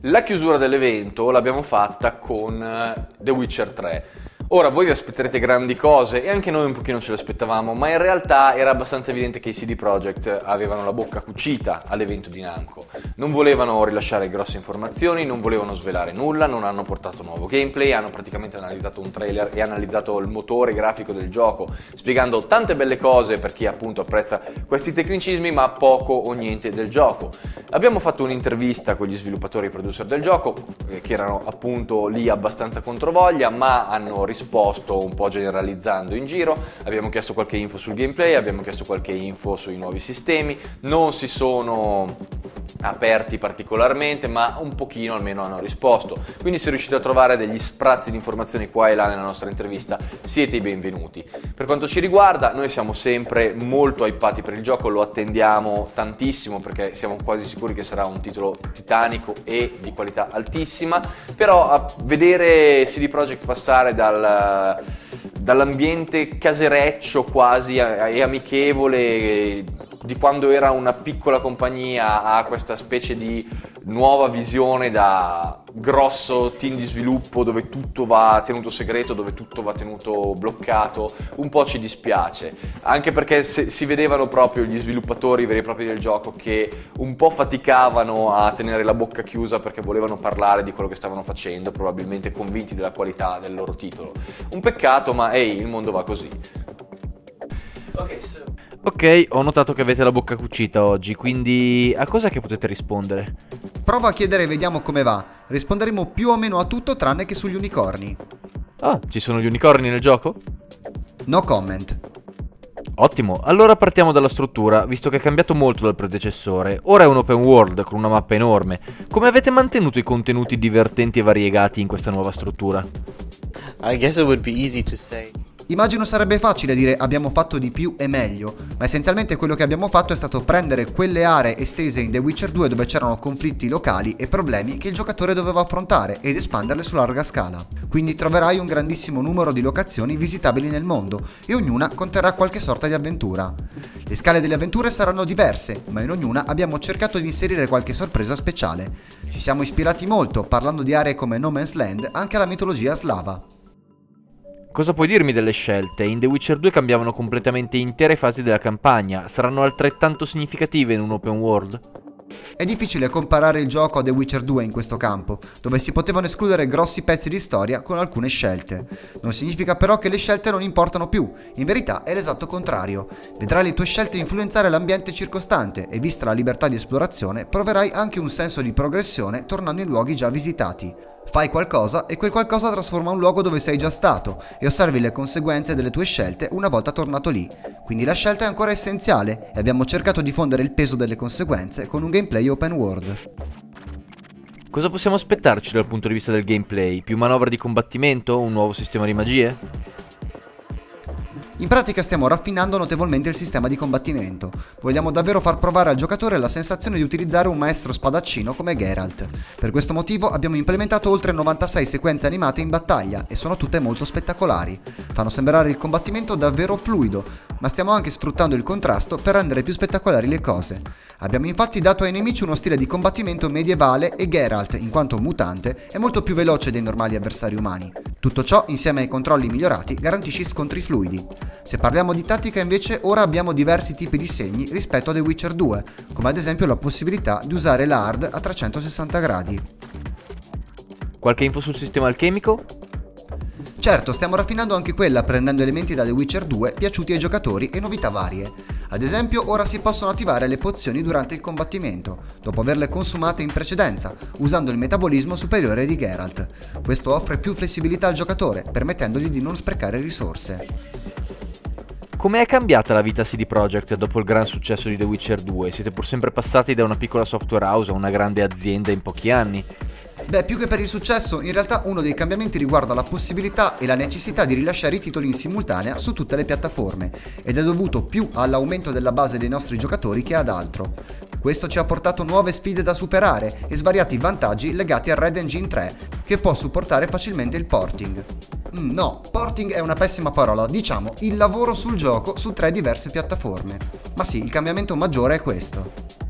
La chiusura dell'evento l'abbiamo fatta con The Witcher 3. Ora voi vi aspetterete grandi cose e anche noi un pochino ce le aspettavamo, ma in realtà era abbastanza evidente che i CD Projekt avevano la bocca cucita all'evento di Namco. Non volevano rilasciare grosse informazioni, non volevano svelare nulla, non hanno portato nuovo gameplay, hanno praticamente analizzato un trailer e analizzato il motore grafico del gioco, spiegando tante belle cose per chi appunto apprezza questi tecnicismi, ma poco o niente del gioco. Abbiamo fatto un'intervista con gli sviluppatori e producer del gioco, che erano appunto lì abbastanza controvoglia, ma hanno risposto un po' generalizzando in giro. Abbiamo chiesto qualche info sul gameplay, abbiamo chiesto qualche info sui nuovi sistemi, non si sono aperti particolarmente, ma un pochino almeno hanno risposto, quindi se riuscite a trovare degli sprazzi di informazioni qua e là nella nostra intervista siete i benvenuti. Per quanto ci riguarda, noi siamo sempre molto hypati per il gioco, lo attendiamo tantissimo perché siamo quasi sicuri che sarà un titolo titanico e di qualità altissima, però a vedere CD Projekt passare dall'ambiente casereccio quasi e amichevole di quando era una piccola compagnia a questa specie di nuova visione da grosso team di sviluppo dove tutto va tenuto segreto, dove tutto va tenuto bloccato, un po' ci dispiace, anche perché si vedevano proprio gli sviluppatori veri e propri del gioco che un po' faticavano a tenere la bocca chiusa perché volevano parlare di quello che stavano facendo, probabilmente convinti della qualità del loro titolo. Un peccato, ma ehi, il mondo va così. Ok, ho notato che avete la bocca cucita oggi, quindi a cosa che potete rispondere? Prova a chiedere e vediamo come va. Risponderemo più o meno a tutto tranne che sugli unicorni. Ah, ci sono gli unicorni nel gioco? No comment. Ottimo, allora partiamo dalla struttura, visto che è cambiato molto dal predecessore. Ora è un open world con una mappa enorme. Come avete mantenuto i contenuti divertenti e variegati in questa nuova struttura? I guess it would be easy to say. Immagino sarebbe facile dire abbiamo fatto di più e meglio, ma essenzialmente quello che abbiamo fatto è stato prendere quelle aree estese in The Witcher 2 dove c'erano conflitti locali e problemi che il giocatore doveva affrontare ed espanderle su larga scala. Quindi troverai un grandissimo numero di locazioni visitabili nel mondo e ognuna conterrà qualche sorta di avventura. Le scale delle avventure saranno diverse, ma in ognuna abbiamo cercato di inserire qualche sorpresa speciale. Ci siamo ispirati molto, parlando di aree come No Man's Land, anche alla mitologia slava. Cosa puoi dirmi delle scelte? In The Witcher 2 cambiavano completamente intere fasi della campagna, saranno altrettanto significative in un open world? È difficile comparare il gioco a The Witcher 2 in questo campo, dove si potevano escludere grossi pezzi di storia con alcune scelte. Non significa però che le scelte non importano più, in verità è l'esatto contrario. Vedrai le tue scelte influenzare l'ambiente circostante e vista la libertà di esplorazione proverai anche un senso di progressione tornando in luoghi già visitati. Fai qualcosa e quel qualcosa trasforma un luogo dove sei già stato e osservi le conseguenze delle tue scelte una volta tornato lì. Quindi la scelta è ancora essenziale e abbiamo cercato di fondere il peso delle conseguenze con un gameplay open world. Cosa possiamo aspettarci dal punto di vista del gameplay? Più manovre di combattimento? Un nuovo sistema di magie? In pratica stiamo raffinando notevolmente il sistema di combattimento. Vogliamo davvero far provare al giocatore la sensazione di utilizzare un maestro spadaccino come Geralt. Per questo motivo abbiamo implementato oltre 96 sequenze animate in battaglia e sono tutte molto spettacolari. Fanno sembrare il combattimento davvero fluido, ma stiamo anche sfruttando il contrasto per rendere più spettacolari le cose. Abbiamo infatti dato ai nemici uno stile di combattimento medievale e Geralt, in quanto mutante, è molto più veloce dei normali avversari umani. Tutto ciò, insieme ai controlli migliorati, garantisce scontri fluidi. Se parliamo di tattica invece, ora abbiamo diversi tipi di segni rispetto a The Witcher 2, come ad esempio la possibilità di usare la hard a 360 gradi. Qualche info sul sistema alchemico? Certo, stiamo raffinando anche quella prendendo elementi da The Witcher 2 piaciuti ai giocatori e novità varie. Ad esempio ora si possono attivare le pozioni durante il combattimento, dopo averle consumate in precedenza, usando il metabolismo superiore di Geralt. Questo offre più flessibilità al giocatore, permettendogli di non sprecare risorse. Come è cambiata la vita CD Projekt dopo il gran successo di The Witcher 2? Siete pur sempre passati da una piccola software house a una grande azienda in pochi anni? Beh, più che per il successo, in realtà uno dei cambiamenti riguarda la possibilità e la necessità di rilasciare i titoli in simultanea su tutte le piattaforme, ed è dovuto più all'aumento della base dei nostri giocatori che ad altro. Questo ci ha portato nuove sfide da superare e svariati vantaggi legati al Red Engine 3, che può supportare facilmente il porting. No, porting è una pessima parola, diciamo il lavoro sul gioco su tre diverse piattaforme. Ma sì, il cambiamento maggiore è questo.